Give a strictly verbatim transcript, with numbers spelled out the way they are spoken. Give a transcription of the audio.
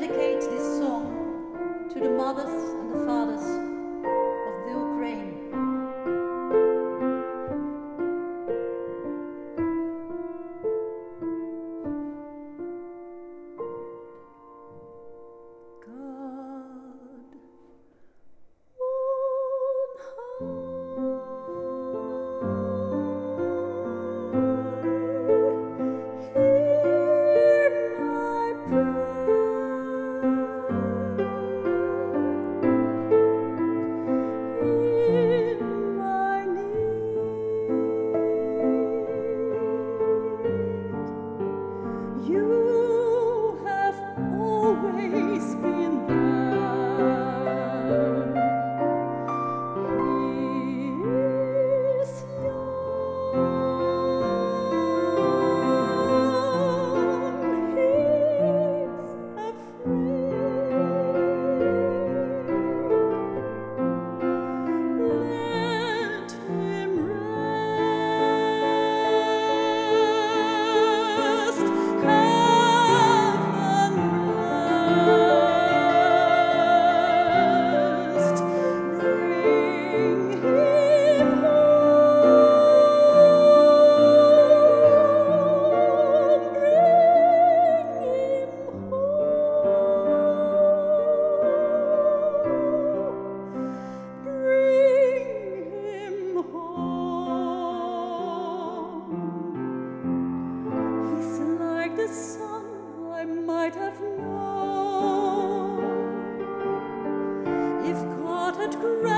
dedicate this song to the mothers and the fathers of the Ukraine. Great.